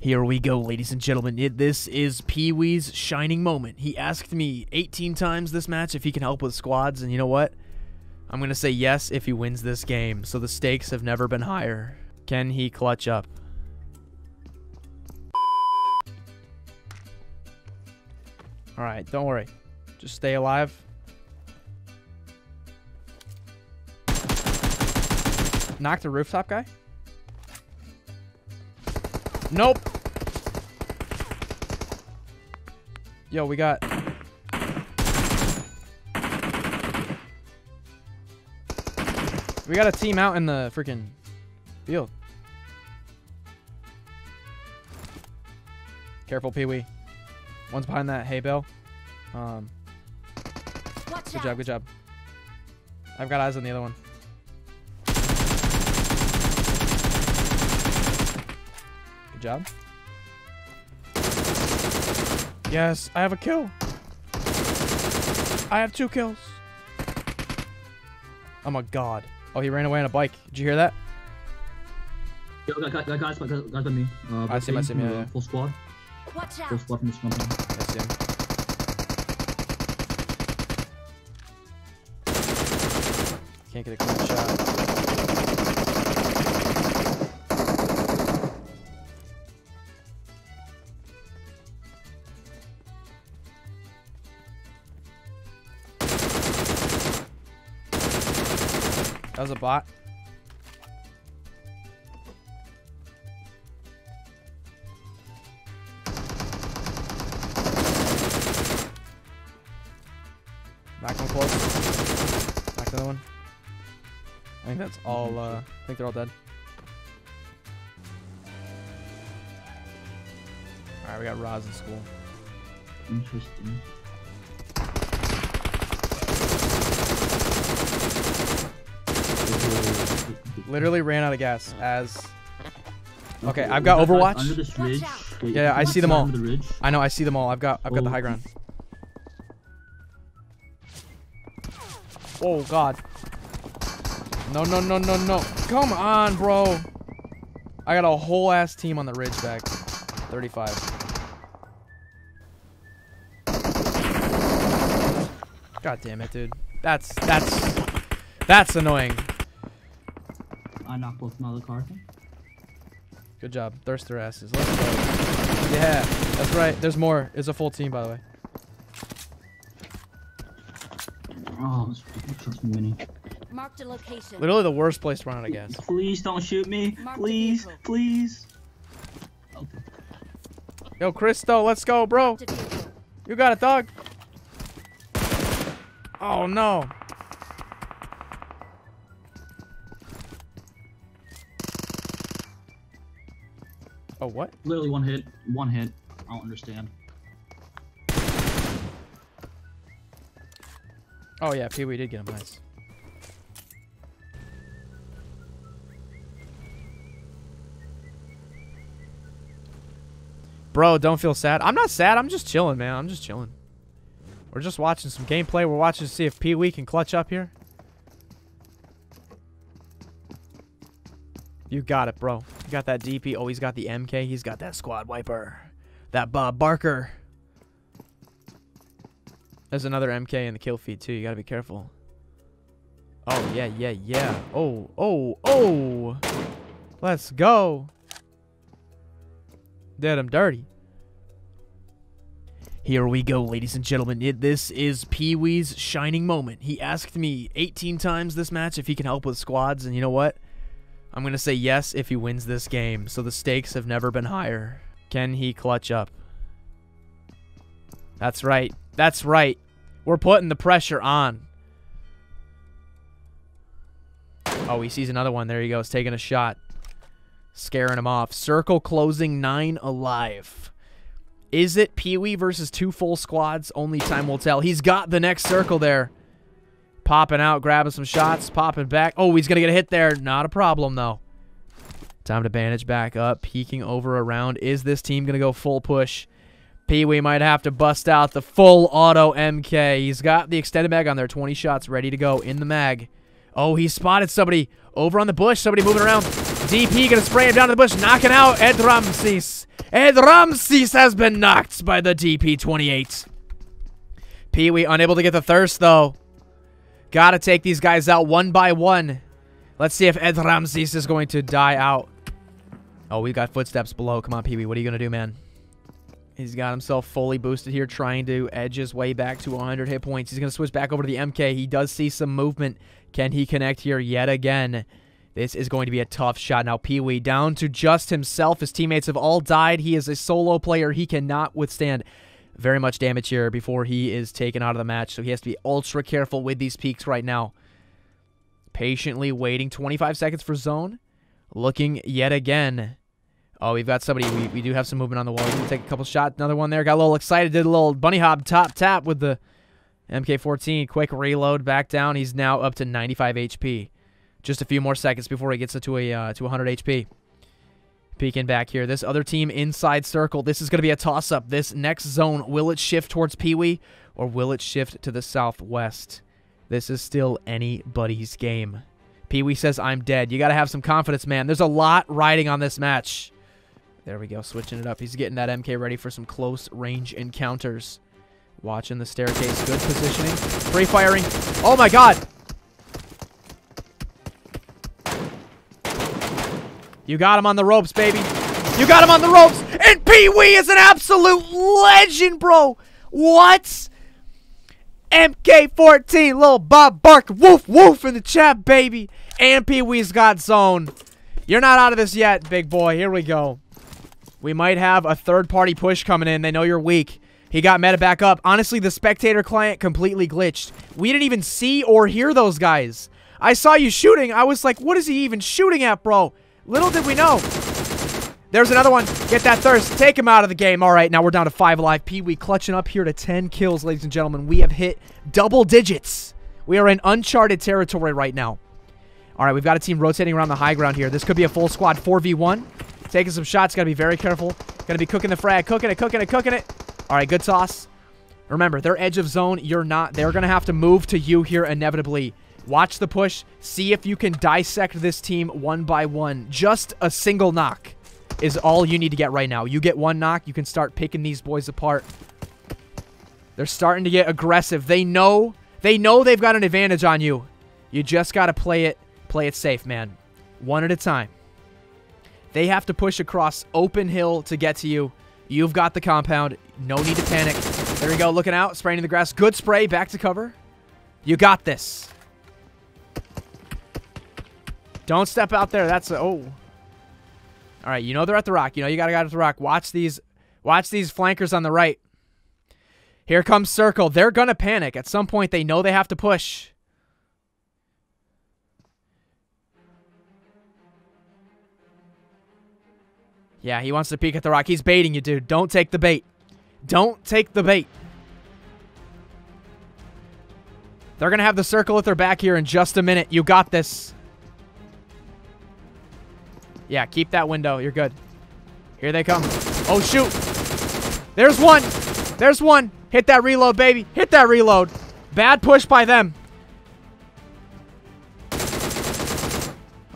Here we go, ladies and gentlemen. This is Pee Wee's shining moment. He asked me 18 times this match if he can help with squads, and you know what? I'm going to say yes if he wins this game, so the stakes have never been higher. Can he clutch up? Alright, don't worry. Just stay alive. Knock the rooftop guy? Nope. Yo, we got... We got a team out in the freaking field. Careful, Pee Wee. One's behind that hay bale. Good job, good job. I've got eyes on the other one. Good job. Yes, I have a kill. I have 2 kills. Oh my god. Oh, he ran away on a bike. Did you hear that? Yo, guys by me. I see him, yeah. Full squad. Watch out. Full squad from this one. I see him. Can't get a clean shot. That was a bot. Knock one close. Knock the other one. I think that's all, I think they're all dead. Alright, we got Roz in school. Interesting. Literally ran out of gas as... Okay, I've got Overwatch. Under this ridge. Wait, yeah, I see them all. The I know, I see them all. I've got the high ground. Oh, God. No, no, no, no, no. Come on, bro. I got a whole ass team on the ridge back. 35. God damn it, dude. That's annoying. I knocked both another car. Good job. Thirst their asses. Let's go. Yeah, that's right. There's more. It's a full team, by the way. Oh, it's just mini. Marked a location. Literally the worst place to run out of gas. Please don't shoot me. Please, please. Okay. Yo, Cristo, let's go, bro. You got it, dog. Oh, no. Oh, what? Literally one hit. One hit. I don't understand. Oh, yeah, Pee Wee did get him. Nice. Bro, don't feel sad. I'm not sad. I'm just chilling, man. I'm just chilling. We're just watching some gameplay. We're watching to see if Pee Wee can clutch up here. You got it, bro. You got that DP. Oh, he's got the MK. He's got that squad wiper. That Bob Barker. There's another MK in the kill feed, too. You got to be careful. Oh, yeah, yeah, yeah. Oh, oh, oh. Let's go. Dead, I'm dirty. Here we go, ladies and gentlemen. This is Pee Wee's shining moment. He asked me 18 times this match if he can help with squads, and you know what? I'm going to say yes if he wins this game, so the stakes have never been higher. Can he clutch up? That's right. That's right. We're putting the pressure on. Oh, he sees another one. There he goes, taking a shot. Scaring him off. Circle closing, 9 alive. Is it Pee Wee versus 2 full squads? Only time will tell. He's got the next circle there. Popping out, grabbing some shots, popping back. Oh, he's going to get a hit there. Not a problem, though. Time to bandage back up. Peeking over around. Is this team going to go full push? Pee Wee might have to bust out the full auto MK. He's got the extended mag on there. 20 shots ready to go in the mag. Oh, he spotted somebody over on the bush. Somebody moving around. DP gonna spray him down to the bush, knocking out Ed Ramses. Ed Ramses has been knocked by the DP-28. Pee-wee unable to get the thirst, though. Gotta take these guys out one by one. Let's see if Ed Ramses is going to die out. Oh, we got footsteps below. Come on, Pee-wee. What are you going to do, man? He's got himself fully boosted here, trying to edge his way back to 100 hit points. He's going to switch back over to the MK. He does see some movement. Can he connect here yet again? This is going to be a tough shot. Now, Pee-wee down to just himself. His teammates have all died. He is a solo player. He cannot withstand very much damage here before he is taken out of the match. So he has to be ultra careful with these peaks right now. Patiently waiting. 25 seconds for zone. Looking yet again. Oh, we've got somebody. We do have some movement on the wall. We're going to take a couple shots. Another one there. Got a little excited. Did a little bunny hop top tap with the MK14. Quick reload back down. He's now up to 95 HP. Just a few more seconds before he gets it to 100 HP. Peeking back here. This other team inside circle. This is going to be a toss-up. This next zone, will it shift towards Pee-wee or will it shift to the southwest? This is still anybody's game. Pee-wee says, I'm dead. You got to have some confidence, man. There's a lot riding on this match. There we go. Switching it up. He's getting that MK ready for some close-range encounters. Watching the staircase. Good positioning. Free firing. Oh, my God. You got him on the ropes, baby. You got him on the ropes. And Pee-wee is an absolute legend, bro. What? MK14, little Bob Barker. Woof, woof in the chat, baby. And Pee-wee's got zone. You're not out of this yet, big boy. Here we go. We might have a third-party push coming in. They know you're weak. He got meta back up. Honestly, the spectator client completely glitched. We didn't even see or hear those guys. I saw you shooting. I was like, what is he even shooting at, bro? Little did we know. There's another one. Get that thirst. Take him out of the game. All right, now we're down to 5 alive. Pee-wee clutching up here to 10 kills, ladies and gentlemen. We have hit double digits. We are in uncharted territory right now. All right, we've got a team rotating around the high ground here. This could be a full squad 4v1. Taking some shots. Got to be very careful. Got to be cooking the frag. Cooking it, cooking it, cooking it. All right, good toss. Remember, they're edge of zone. You're not. They're going to have to move to you here inevitably. Watch the push. See if you can dissect this team one by one. Just a single knock is all you need to get right now. You get one knock, you can start picking these boys apart. They're starting to get aggressive. They know they've got an advantage on you. You just got to play it safe, man. One at a time. They have to push across open hill to get to you. You've got the compound. No need to panic. There we go, looking out, spraying in the grass. Good spray, back to cover. You got this. Don't step out there. That's a... Oh. All right, you know they're at the rock. You know you got to go at the rock. Watch these flankers on the right. Here comes circle. They're going to panic. At some point, they know they have to push. Yeah, he wants to peek at the rock. He's baiting you, dude. Don't take the bait. Don't take the bait. They're going to have the circle at their back here in just a minute. You got this. Yeah, keep that window. You're good. Here they come. Oh, shoot. There's one. There's one. Hit that reload, baby. Hit that reload. Bad push by them.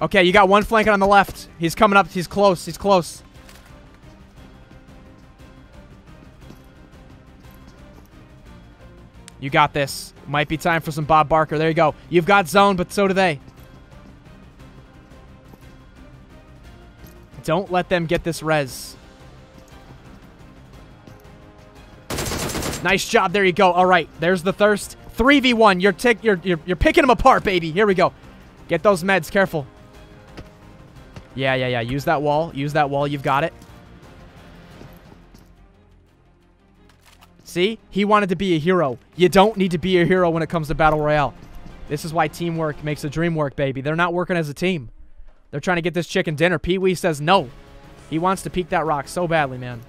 Okay, you got one flanking on the left. He's coming up. He's close. He's close. You got this. Might be time for some Bob Barker. There you go. You've got zone, but so do they. Don't let them get this res. Nice job. There you go. All right. There's the thirst. 3v1. You're picking them apart, baby. Here we go. Get those meds. Careful. Yeah, yeah, yeah. Use that wall. Use that wall. You've got it. See? He wanted to be a hero. You don't need to be a hero when it comes to Battle Royale. This is why teamwork makes the dream work, baby. They're not working as a team. They're trying to get this chicken dinner. Pee-wee says no. He wants to peek that rock so badly, man.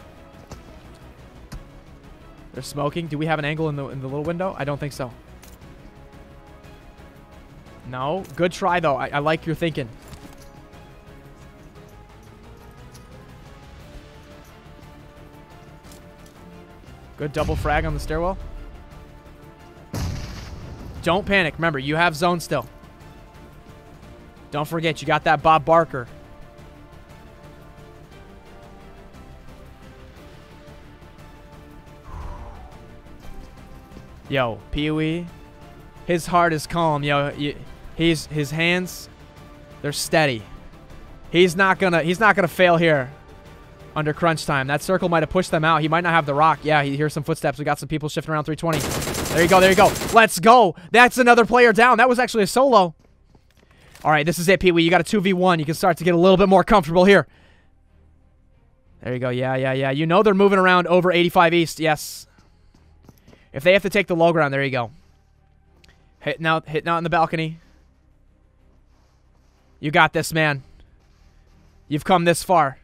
They're smoking. Do we have an angle in the little window? I don't think so. No. Good try, though. I like your thinking. Good double frag on the stairwell. Don't panic. Remember, you have zone still. Don't forget, you got that Bob Barker. Yo, Pee Wee, his heart is calm. Yo, his hands, they're steady. He's not gonna fail here under crunch time. That circle might have pushed them out. He might not have the rock. Yeah, he hears some footsteps. We got some people shifting around 320. There you go. There you go. Let's go. That's another player down. That was actually a solo. All right, this is it, Pee Wee. You got a 2v1. You can start to get a little bit more comfortable here. There you go. Yeah, yeah, yeah. You know they're moving around over 85 East. Yes. If they have to take the low ground, there you go. Hitting out in the balcony. You got this, man. You've come this far.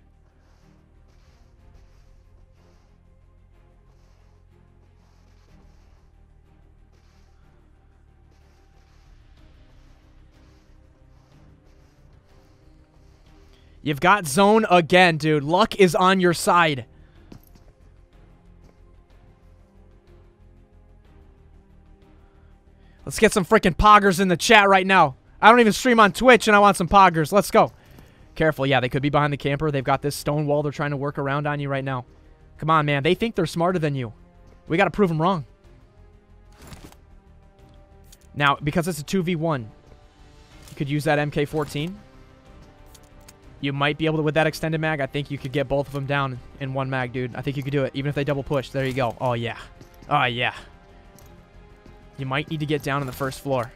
You've got zone again, dude. Luck is on your side. Let's get some freaking poggers in the chat right now. I don't even stream on Twitch, and I want some poggers. Let's go. Careful. Yeah, they could be behind the camper. They've got this stone wall they're trying to work around on you right now. Come on, man. They think they're smarter than you. We got to prove them wrong. Now, because it's a 2v1, you could use that MK14. You might be able to, with that extended mag, I think you could get both of them down in one mag, dude. I think you could do it, even if they double push. There you go. Oh, yeah. Oh, yeah. You might need to get down on the first floor.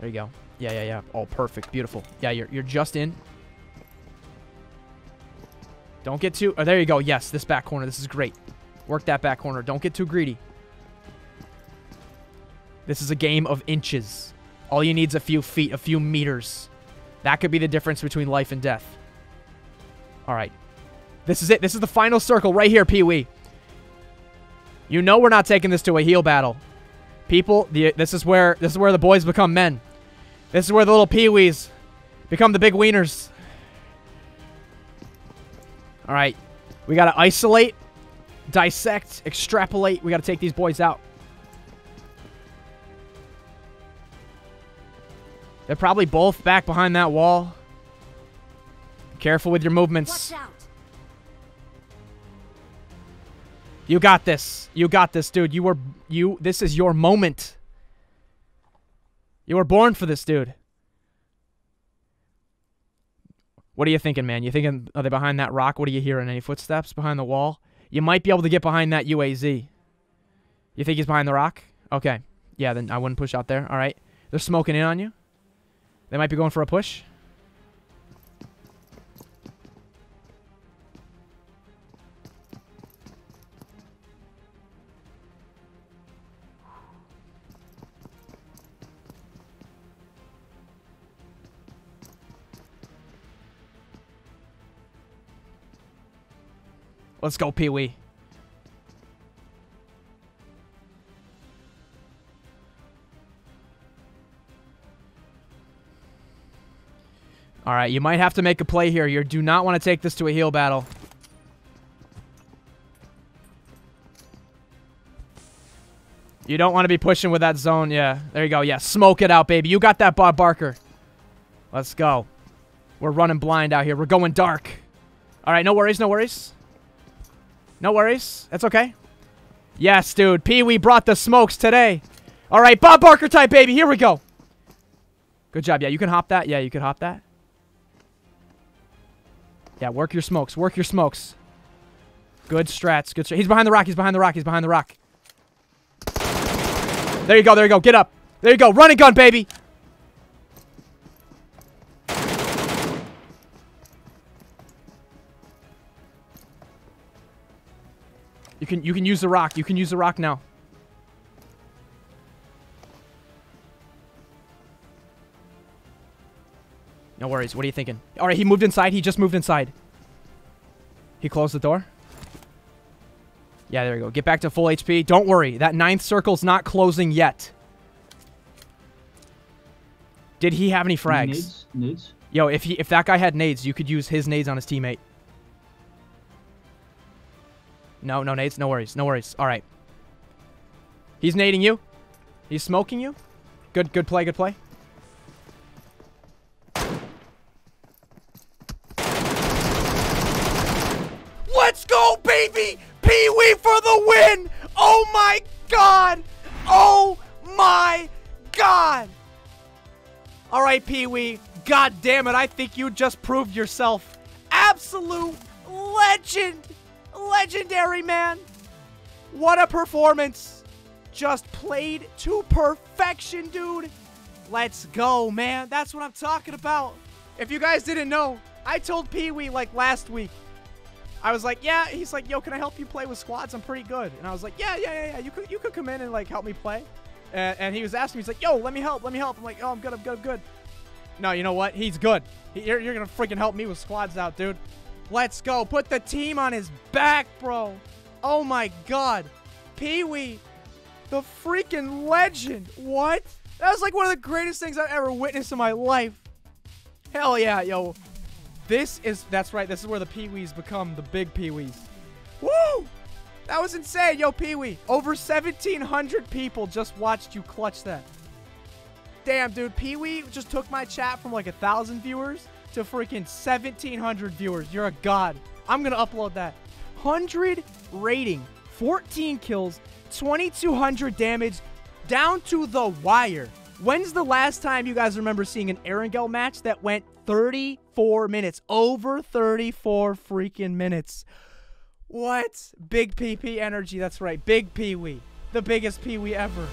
There you go. Yeah, yeah, yeah. Oh, perfect. Beautiful. Yeah, you're just in. Don't get too... Oh, there you go. Yes, this back corner. This is great. Work that back corner. Don't get too greedy. This is a game of inches. All you need is a few feet, a few meters. That could be the difference between life and death. All right. This is it. This is the final circle right here, Pee Wee. You know we're not taking this to a heel battle. People, this is where the boys become men. This is where the little Pee Wees become the big wieners. All right. We got to isolate, dissect, extrapolate. We got to take these boys out. They're probably both back behind that wall. Be careful with your movements. Watch out. You got this. You got this, dude. This is your moment. You were born for this, dude. What are you thinking, man? You thinking, are they behind that rock? What are you hearing? Any footsteps behind the wall? You might be able to get behind that UAZ. You think he's behind the rock? Okay. Yeah, then I wouldn't push out there. All right. They're smoking in on you. They might be going for a push. Let's go, Pee Wee. All right, you might have to make a play here. You do not want to take this to a heel battle. You don't want to be pushing with that zone. Yeah, there you go. Yeah, smoke it out, baby. You got that, Bob Barker. Let's go. We're running blind out here. We're going dark. All right, no worries, no worries. No worries. That's okay. Yes, dude. Pee Wee brought the smokes today. All right. Bob Barker type, baby. Here we go. Good job. Yeah, you can hop that. Yeah, you can hop that. Yeah, work your smokes. Work your smokes. Good strats. Good strats. He's behind the rock. He's behind the rock. He's behind the rock. There you go. There you go. Get up. There you go. Run and gun, baby. You can use the rock. You can use the rock now. No worries. What are you thinking? All right, he moved inside. He just moved inside. He closed the door. Yeah, there we go. Get back to full HP. Don't worry. That ninth circle's not closing yet. Did he have any frags? Nades. Yo, if that guy had nades, you could use his nades on his teammate. No, no nades. No worries. No worries. All right. He's nading you. He's smoking you. Good play. Good play. Let's go, baby! Pee Wee for the win! Oh my God! Oh my God! All right, Pee Wee. God damn it! I think you just proved yourself. Absolute legend, legendary man. What a performance! Just played to perfection, dude. Let's go, man. That's what I'm talking about. If you guys didn't know, I told Pee Wee like last week. I was like, yeah, he's like, yo, can I help you play with squads? I'm pretty good. And I was like, yeah. You could come in and like help me play. And he was asking me, he's like, yo, let me help. I'm like, oh, I'm good. No, you know what? He's good. You're going to freaking help me with squads out, dude. Let's go. Put the team on his back, bro. Oh my God. Pee Wee, the freaking legend. What? That was like one of the greatest things I've ever witnessed in my life. Hell yeah, yo. That's right, this is where the Pee Wees become the big Pee Wees. Woo! That was insane, yo, Pee Wee. Over 1,700 people just watched you clutch that. Damn, dude, Pee Wee just took my chat from like 1,000 viewers to freaking 1,700 viewers. You're a god. I'm gonna upload that. 100 rating, 14 kills, 2,200 damage, down to the wire. When's the last time you guys remember seeing an Erangel match that went 34 minutes? Over 34 freaking minutes. What? Big PP energy, that's right. Big Pee Wee. The biggest Pee Wee ever.